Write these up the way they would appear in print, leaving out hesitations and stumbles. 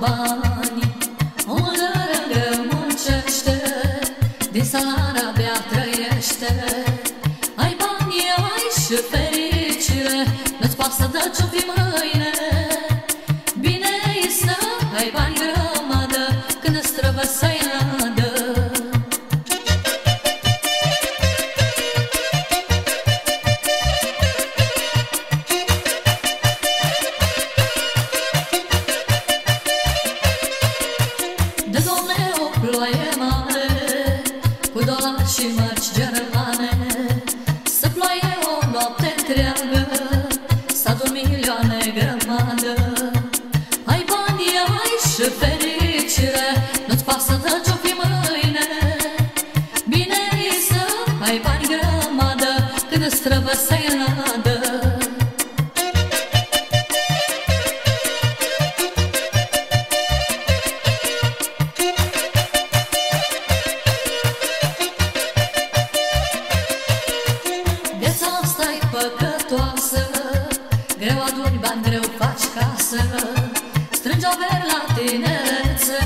bani, omoră muncește, din salar abia trăiește. Ai bani, ai și fericire, nu-ți pasă de ce-o fi mâine. Bine e să ai bani grămadă, când îți trebuie să-i nadă. Și mărci germane, să ploaie o noapte întreagă, să adun milioane grămadă. Ai bani, ai și fericire, nu-ți pasă de ce-o fi mâine. Bine e să ai bani grămadă, când îți trebuie să-i nadă. Greu aduni bani, greu faci casă, strângi averi la tinerețe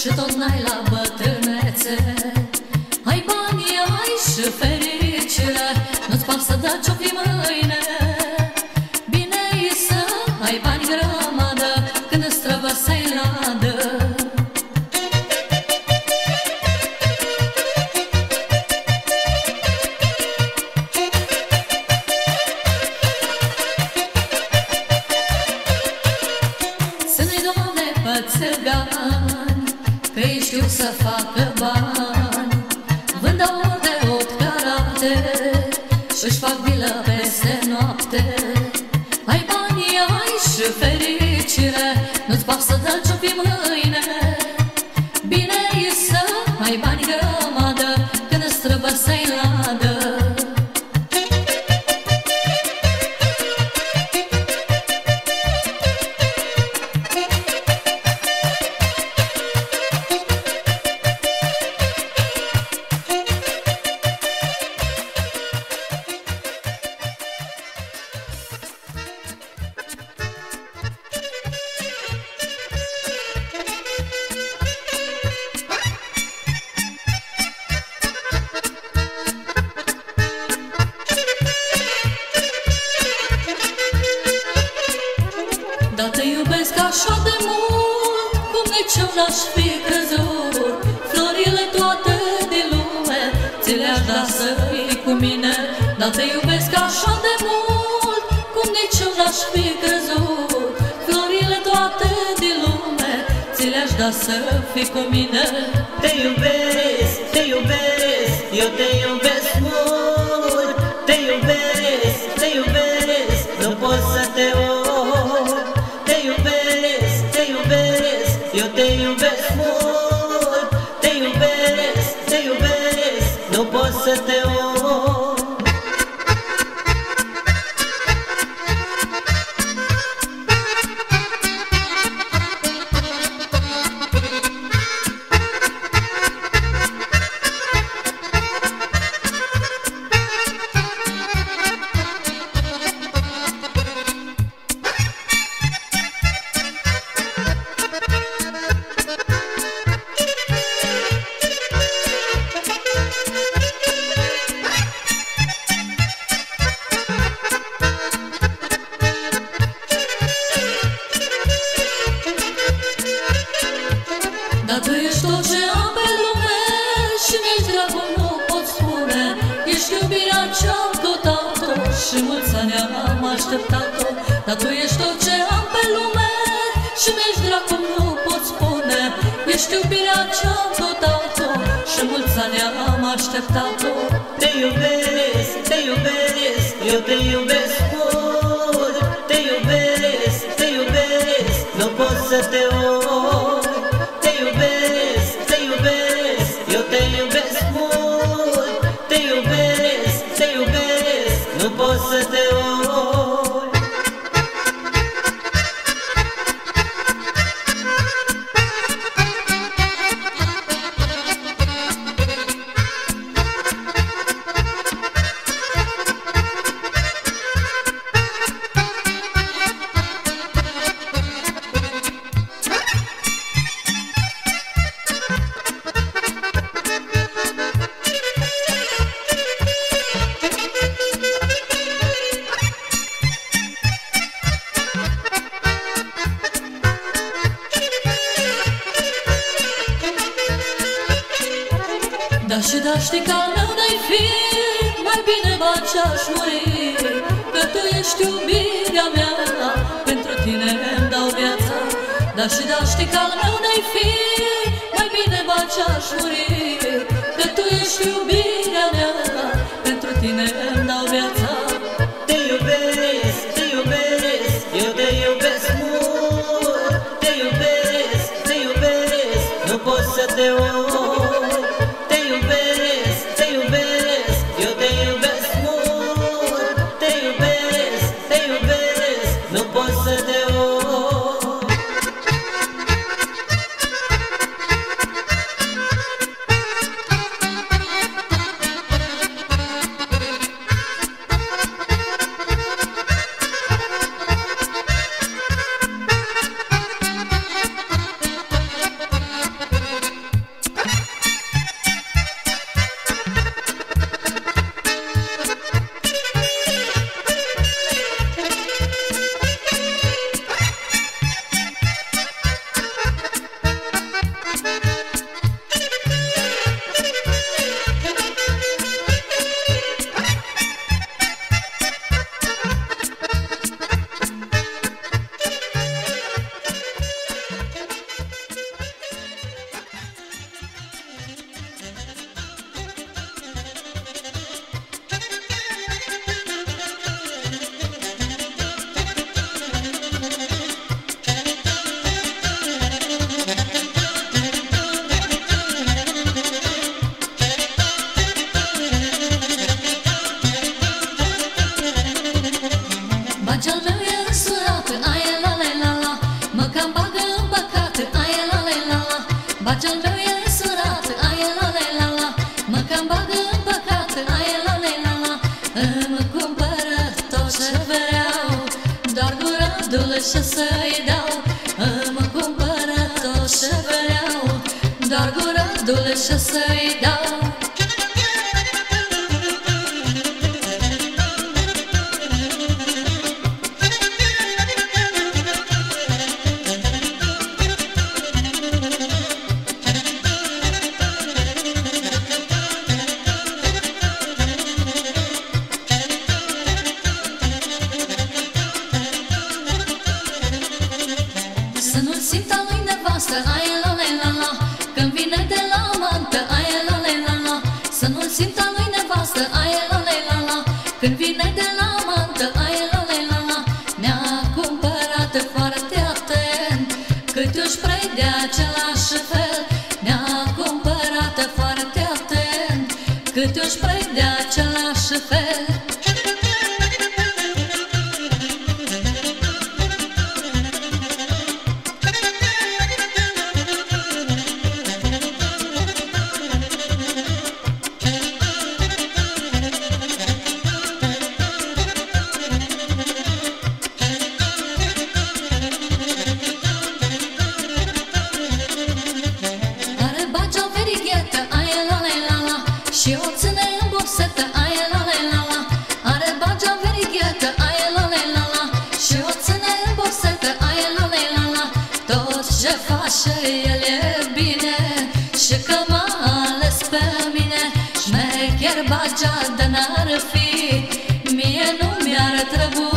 și tot n-ai la bătrânețe. Ai bani, ai și fericire, nu-ți pasă de ce-o fi mâine. Bine e să ai bani grămadă, când îți trebuie să-i nadă. Că-i știu să facă bani, vândă ori de 8 carate, și-și fac vilă peste noapte. Ai bani, ai și fericire, nu-ți pasă de ce-o fi mâine. Bine e să ai bani grămadă, când îți trebuie să-i nadă. Dar te iubesc așa de mult, cum nici eu n-aș fi crezut. Florile toate din lume ți le-aș da să fii cu mine. Dar te iubesc așa de mult, cum nici eu n-aș fi crezut. Florile toate din lume ți le-aș da să fii cu mine. Te iubesc, eu te iubesc mult. Te iubesc, nu pot să te ori. Să te om. Dar tu ești tot ce am pe lume și nici dragul nu pot spune. Ești iubirea ce-am căutat-o și mulți ani am așteptat-o. Dar tu ești tot ce am pe lume și nici dragul nu pot spune. Ești iubirea ce-am căutat-o și mulți ani am așteptat-o. Te iubesc, eu te iubesc mult. Te iubesc, nu pot să te ori. Nu pot să te ori. Da, și da, știi că al meu n-ai fi, mai bine bat și-aș muri, că tu ești iubirea mea, pentru tine îmi dau viața. Da, și da, știi că al meu n-ai fi, mai bine bat și-aș muri, că tu ești iubirea mea, pentru tine îmi dau viața. Te iubesc, te iubesc, eu te iubesc mult, te iubesc, te iubesc, nu pot să te ori. Baciul meu e însurat, aia la la la la, mă cam bagă în păcat, aia la la la la. Îmi cumpără tot ce vreau, doar cu rândul ce să-i dau. Îmi cumpără tot ce vreau, doar cu rândul ce să-i dau. Aia la la la la, când vine de la amantă, aia la la la la. Să nu-l simt al lui nevastă, aia la la la la, când vine de la amantă, aia la la la la. Mi-a cumpărat foarte atent, cât își prede același fel. Mi-a cumpărat foarte atent, cât își prede același fel. Și o ține în bursetă, aia la la la la. Are bagea o verighetă, aia la la la la. Și o ține în bursetă, aia la la la la. Tot ce face el e bine, și că m-a ales pe mine. Șmecher bagea de n-ar fi, mie nu mi-ar trebui.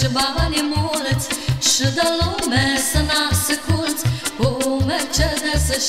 Și banii mulți, și de lume să n-asculți. Cu Mercedes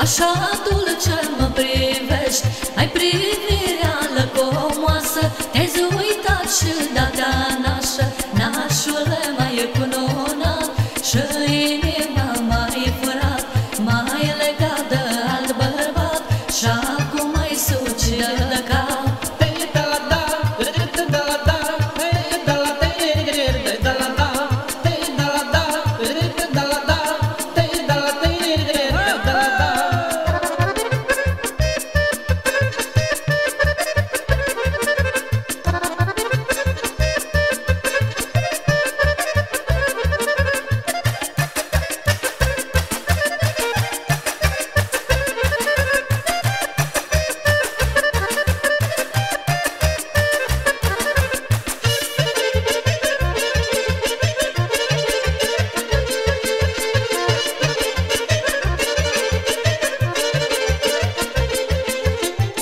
așa dulce mă privești, ai privirea lăcomoasă, te-ai zuitat și de-abia nașă, nașule mai e cununat și inima mai furat, mai legat de alt bărbat și acum mai suci de cap.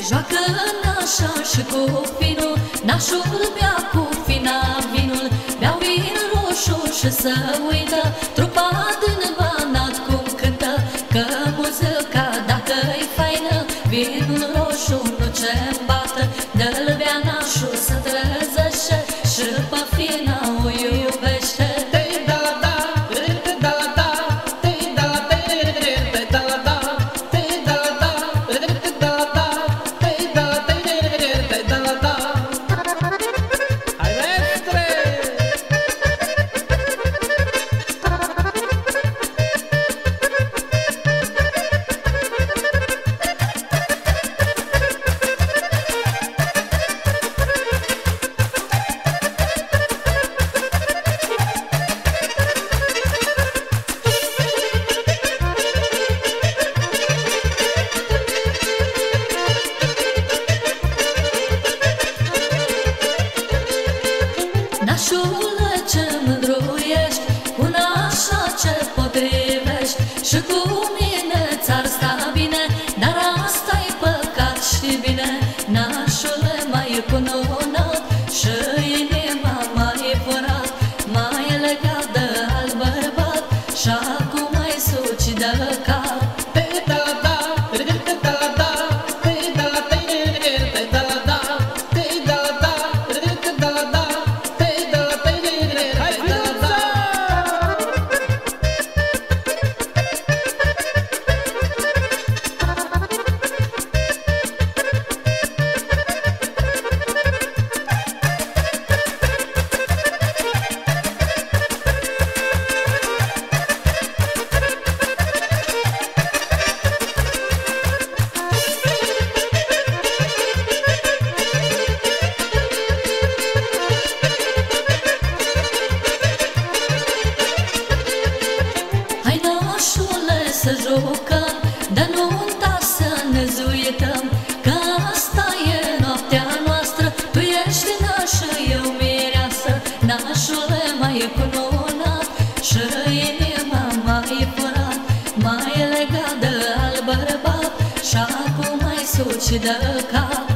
Joacă nașa și cu finul, nașul bea cu fina vinul, bea vin roșu și se uită, trupa din banat cum cântă, că muzica dacă-i faină, vinul roșu nu ce-mi bată, de-l bea nașul se trezește și pe fina o iubește. Nașule ce mândru ești, cu nașa ce potrivești, și cu mine ți-ar sta bine, dar asta-i păcat și bine, nașule mai e cununat și inima mai e furat, mai e legat de alt bărbat și acum ai suci de cap. Să jucăm, dar nu-nta să ne zuităm, că asta e noaptea noastră, tu ești nașă, eu mireasă, nașule mai e cununat și inima mai e furat, mai e legat de alt bărbat și acum ai suci de cap.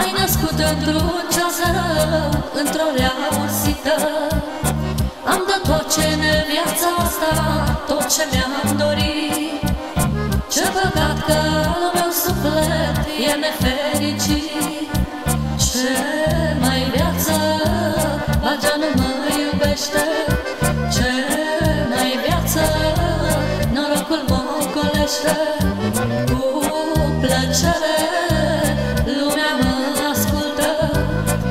M-ai născut într-un ceas rău, într-o rea ursită. Am dat tot ce-n viața asta, tot ce mi-am dorit. Ce păcat că al meu suflet e nefericit. Ce mai viață, bagea nu mă iubește. Ce mai viață, norocul mă ocolește. Cu plăcere lumea mă ascultă,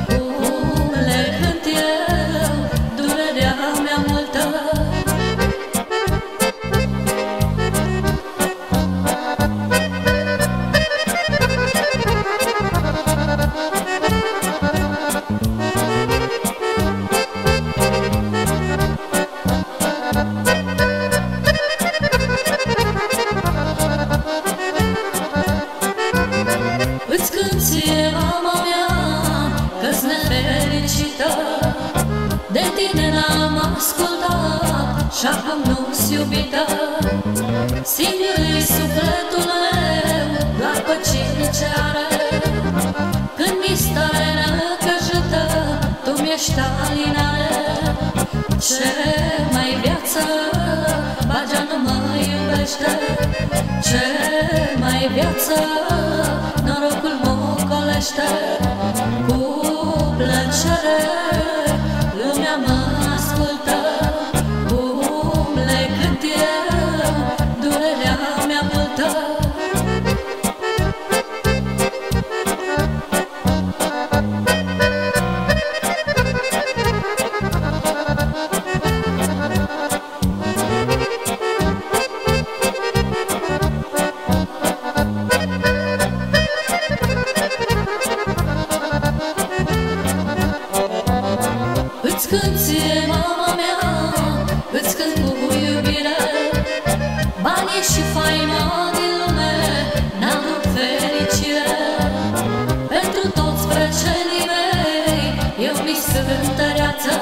cum le cânt eu durerea mea multă. Îți cânt ție, mama mea, că-s nefericită. De tine n-am ascultat și acum nu-s iubită. Singur-i sufletul meu, doar pe cine ce are. Când mi stare necăjită, tu mi-ești alinare. Ce mai viață, bagea nu mă iubește. Ce mai viață, norocul mă ocolește. Cu plăcere lumea mă ascultă, cum le cânt eu durerea mea multă. Îți cânt ție, mama mea, îți cânt cu iubire. Banii și faima din lume n-am vrut fericire. Pentru toți prietenii mei eu mi sunt tăreață.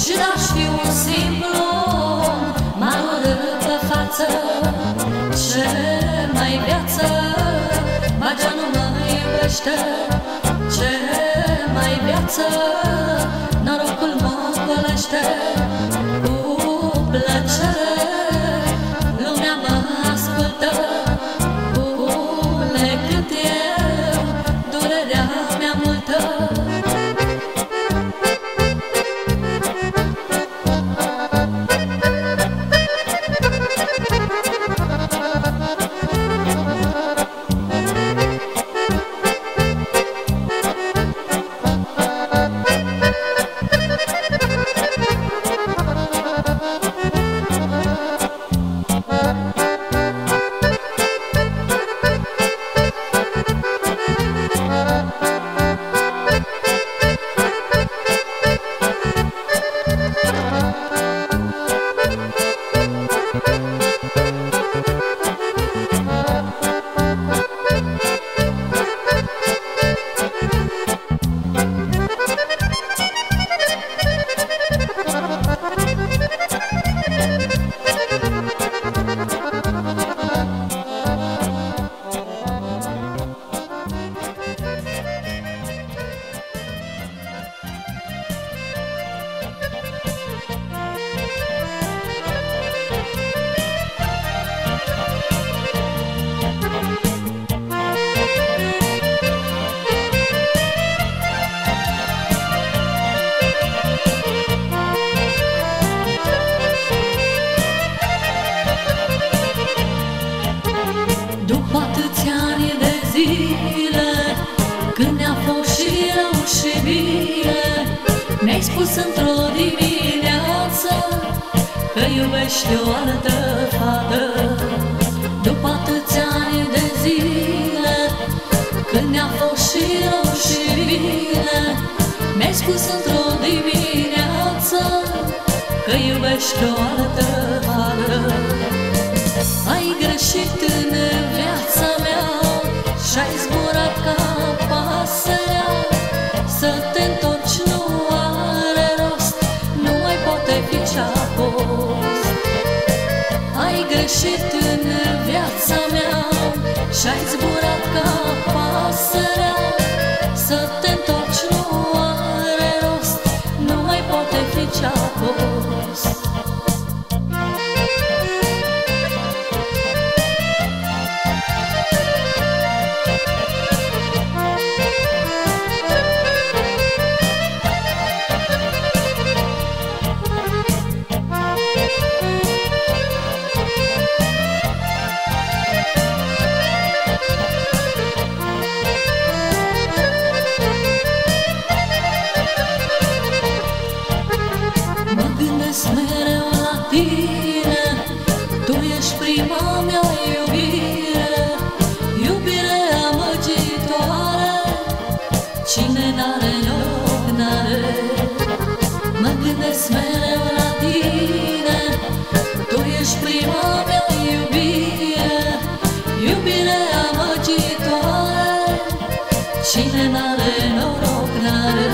Și n-aș fi un simplu om, m-ar urâ pe față. Ce mai viață, bagea nu mă iubește. Ce mai viață, norocul mă ocolește. Cu plăcere lumea mă ascultă, cum le cânt eu durerea mea multă. Când ne-a fost și rău și bine, mi-ai spus într-o dimineață că iubești o altă fată. După atâția ani de zile, când ne-a fost și rău și bine, mi-ai spus într-o dimineață că iubești o altă fată. Ai greșit în viața mea și-ai zburat ca pasărea. Să te întorci nu are rost, nu mai poate fi ce-a fost. Ai greșit în viața mea și-ai zburat ca pasărea. Cine n-are loc, n-are. Mă gândesc mereu la tine. Tu ești prima mea iubire, iubirea amăgitoare. Cine n-are noroc, n-are.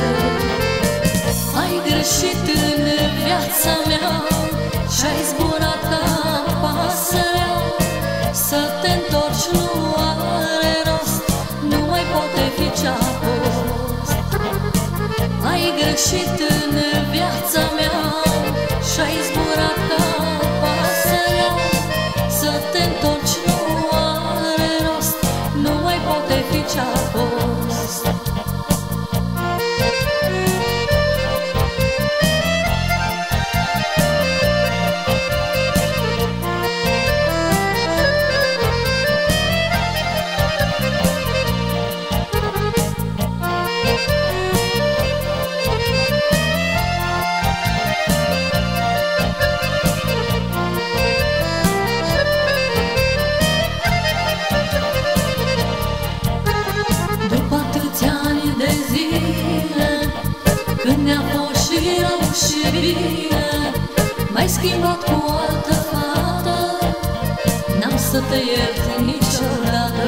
Ai greșit în viața mea și-ai zburat ca pasărea. Să te întorci nu are rost, nu mai poate fi cea fost. Ai greșit în viața mea și-ai zburat ca pasărea. Să te întorci nu are rost, nu mai poate fi cea fost. Ne-a fost și rău și bine, m-ai schimbat cu altă fată. N-am să te iert niciodată.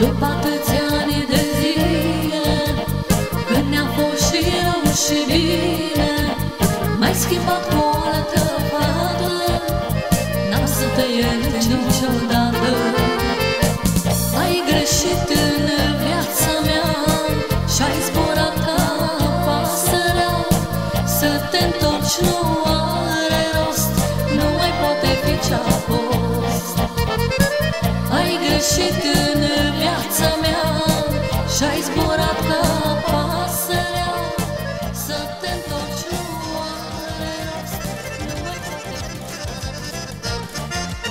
După atâția ani de zile, când ne-a fost și rău și bine, m-ai schimbat cu altă fată. N-am să te iert niciodată. Ai greșit în viața mea și-ai zburat ca pasărea. Să te întorci nu are rost, nu mai poate fi ce-a fost. Ai greșit în viața mea și-ai zburat ca pasărea. Să te întorci nu are rost, nu mai poate fi ce-a fost.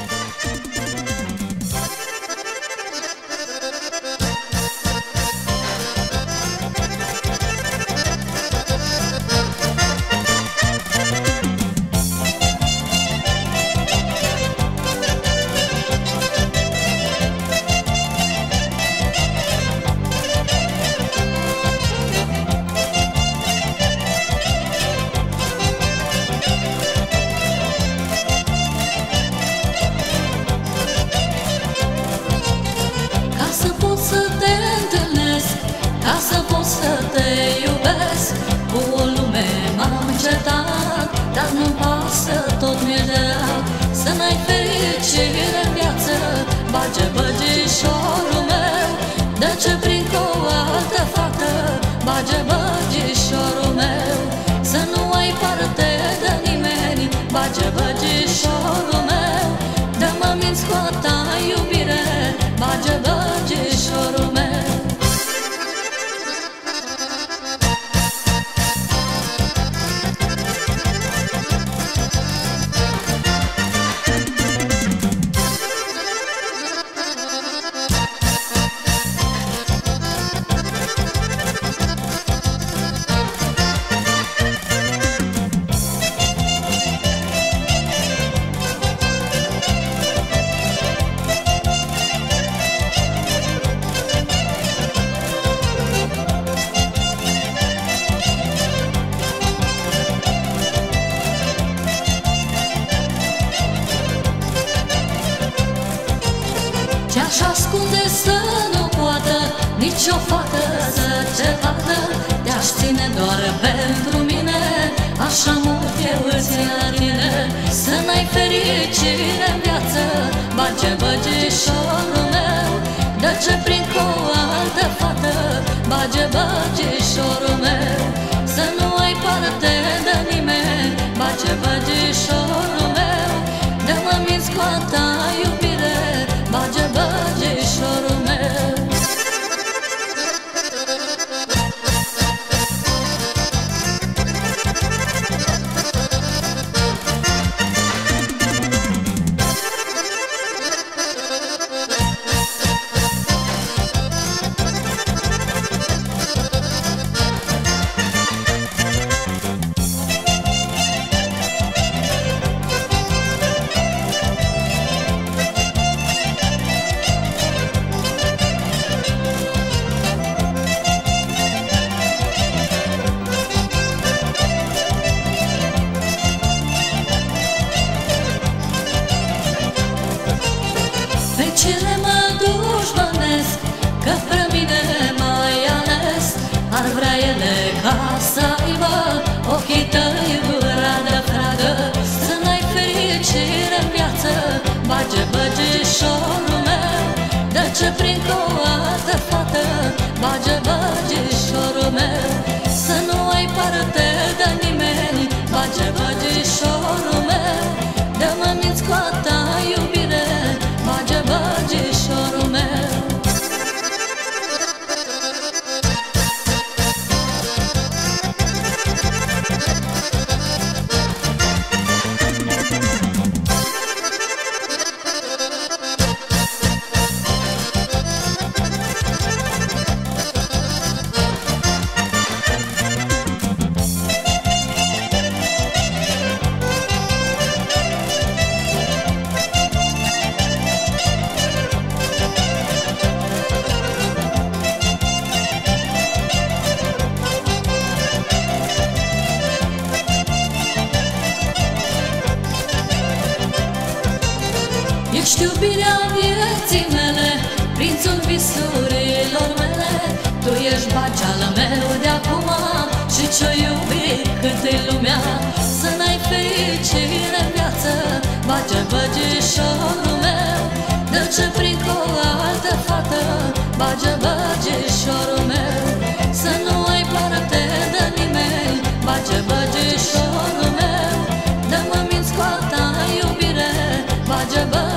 Ca să pot să te iubesc, cu o lume m-am încetat, dar nu-mi pasă, tot mi-e drag. Să n-ai fericire în viață, bage băgișorul meu. De ce prind cu o altă fată, bage băgișorul meu. Să nu ai parte de nimeni, bage băgișorul meu. Dar mă minți cu a ta iubire, bage băgișorul meu. Ce-aș ascunde să nu poată nici o fată să te vadă. Te-aș ține doar pentru mine, așa mult eu îți țin la tine. Să n-ai fericire în viață, bage băgișorul meu. De ce prind cu o altă fată, bage băgișorul meu. Să nu ai parte de nimeni, bage băgișorul meu. De mă minți cu a ta iubire, bage băgișorul meu. trece prin toată fată, bage-băgișorul meu, să nu ai parte de nimeni, bage-băgișorul meu, dă-mă minți cu a ta iubire, bage-băgișorul meu. Ești iubirea vieții mele, prințul visurilor mele, tu ești bageala meu de-acum și ce-o iubi cât-i lumea, să n-ai fericire-n viață, bage-băgișorul meu, dă-ce prin cu o altă fată, bage-băgișorul meu, să nu ai parte de nimeni, bage-băgișorul meu, dă-mă minți cu a ta iubire, bage-băgișorul meu.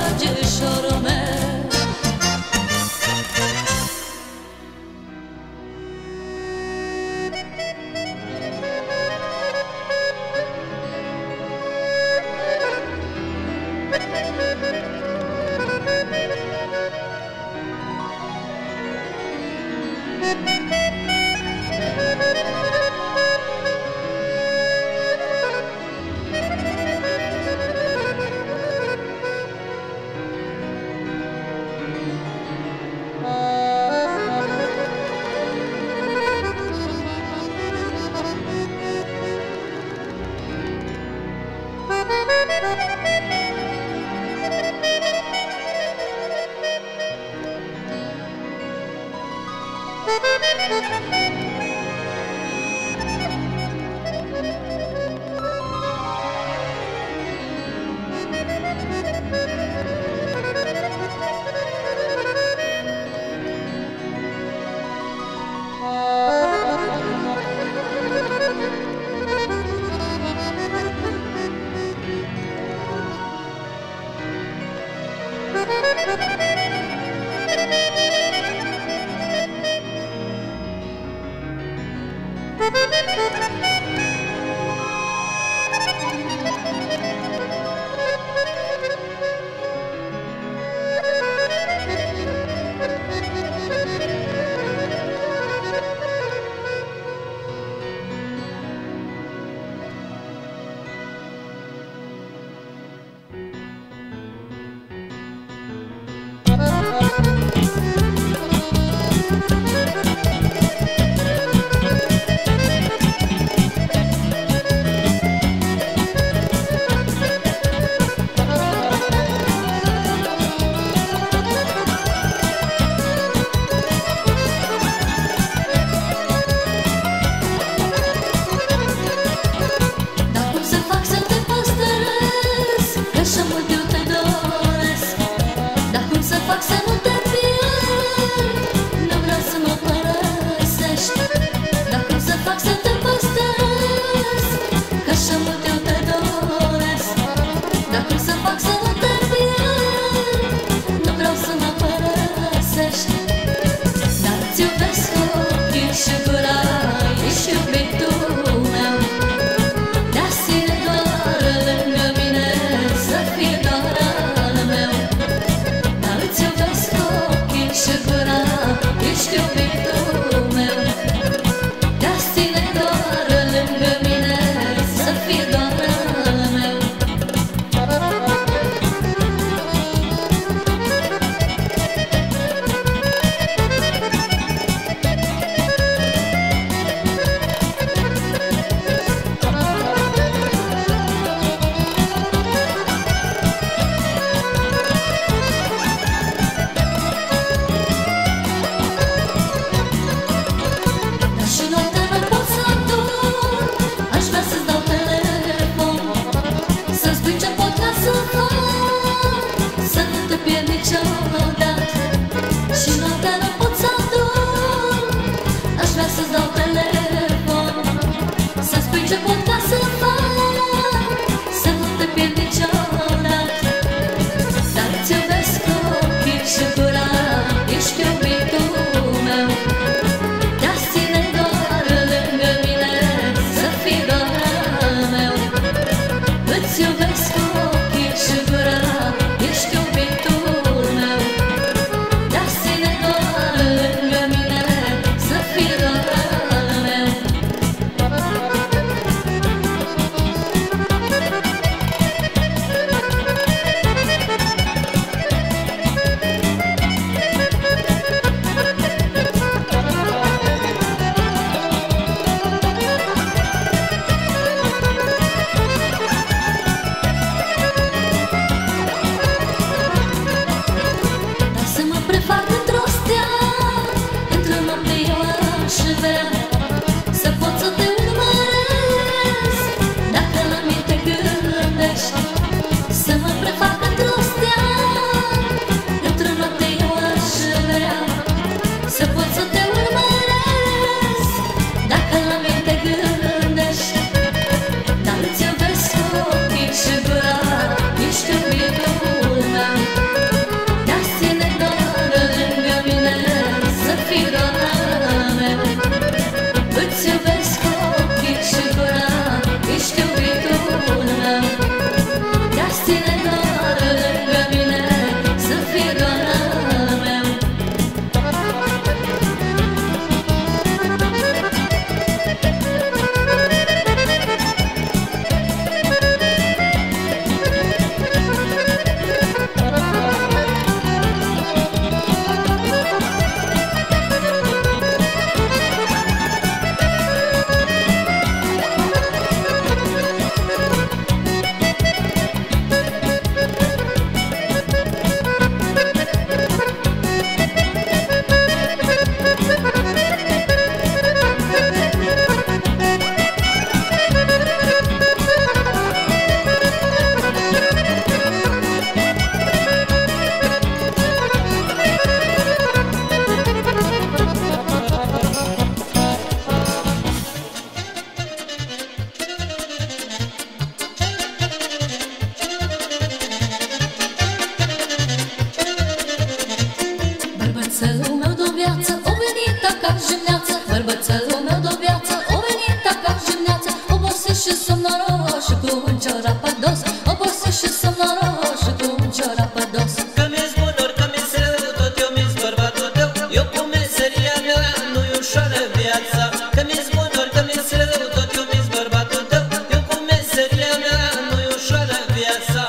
Bărbățelul meu de-o viață, o venită ca jimneață. Bărbățelul meu de-o viață, o venită ca jimneață. Obosit și somnoros și cu un ciorap ados. Obosit și somnoros și cu un ciorap ados. Că mi-e zbunor, că mi-e rău, tot eu mi-e bărbatul tău. Eu cu meseria mea nu-i ușoară viața. Că mi-e zbunor, că mi-e rău, tot eu mi-e bărbatul tău. Eu cu meseria mea nu-i ușoară viața.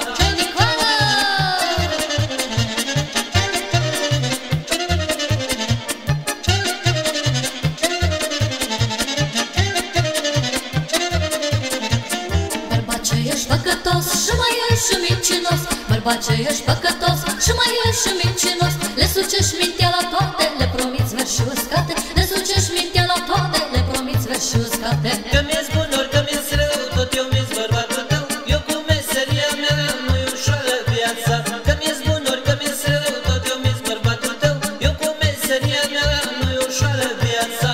Și mai ești și mincinos, bărbace, ești păcătos. Și mai ești și mincinos. Le sucești mintea la toate, le promiți veri și uscate. Le sucești mintea la toate, le promiți veri și uscate. Că mi-e zbunor, că mi-e rău, tot eu mi-e bărbatul tău. Eu cu meseria mea nu-i ușoară viața. Că mi-e zbunor, că mi-e rău, tot eu mi-e bărbatul tău. Eu cu meseria mea nu-i ușoară viața.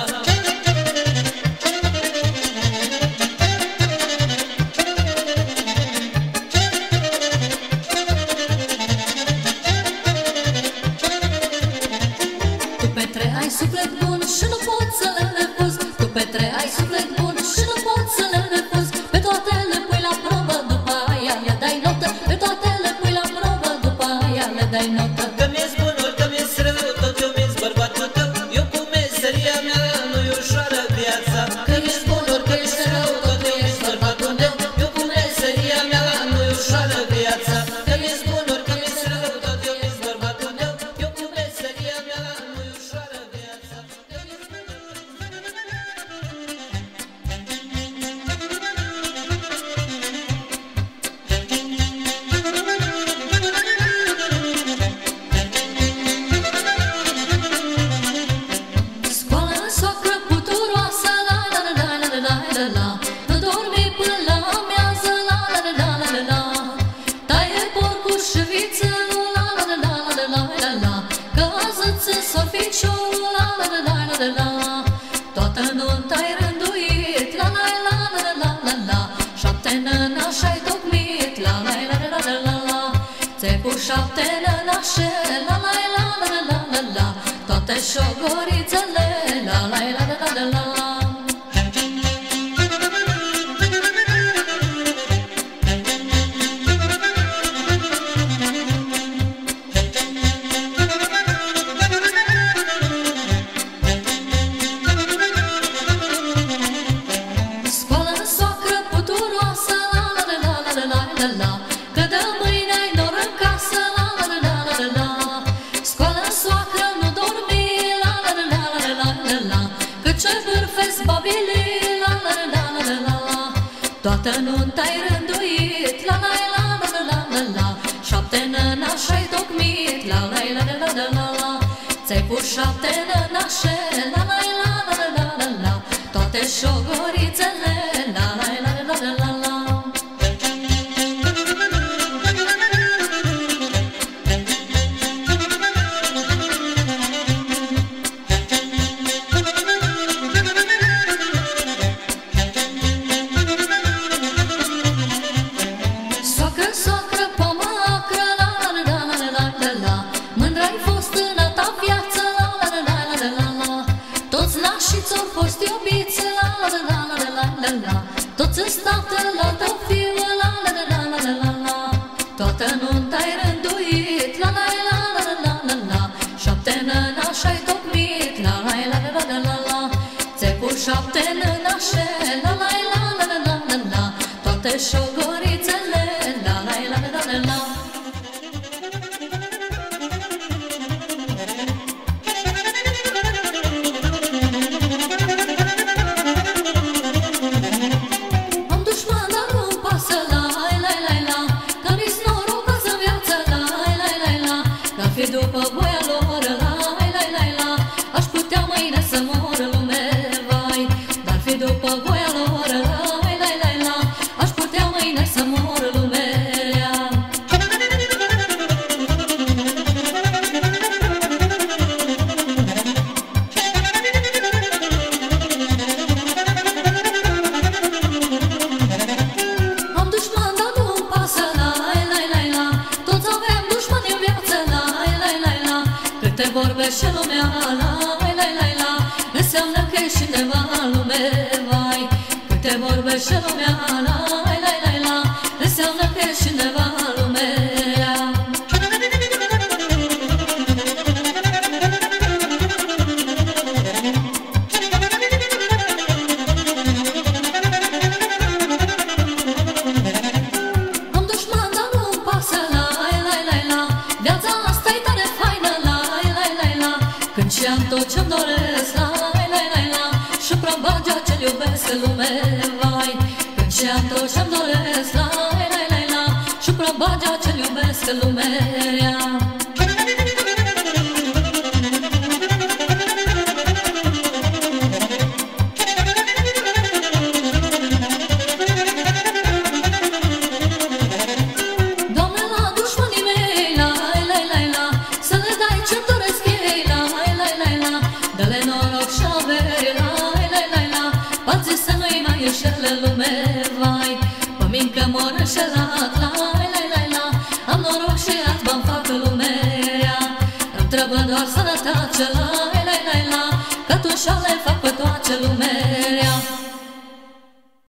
Ai suflet bun și nu poți să le refuzi. Tu, Petre, ai suflet bun și nu poți să le refuzi. Pe toate le pui la probă, după aia le dai notă. Pe toate le pui la probă, după aia le dai notă. Că mi-e zbunor, că mi-e rău, tot eu mi-e bărbatul tău. Eu cu meseria mea nu-i ușoară viața. Că mi-e zbunor, că mi-e rău, tot eu mi-e bărbatul tău. Eu cu meseria mea nu-i ușoară viața. Că mi-e zbunor, că mi-e rău, tot eu mi-e bărbatul tău. Eu cu meseria mea nu-i ușoară viața. Toată nunta ai rânduit, la la la la la la la. Șapte nănași ai tocmit, la la la la la la la. Ți-ai pus șapte nănașe, la la la la la la la. Toate șogorițele, la la la la la la la. Toată nunta-i rânduit, la la la la la la la. Șapte nănași ai tocmit, la la la la la la la. Ți-ai pus șapte nănașe, la la la la la la la. Doar sănătate, la, la, la, la, că atunci le fac pe toată lumea.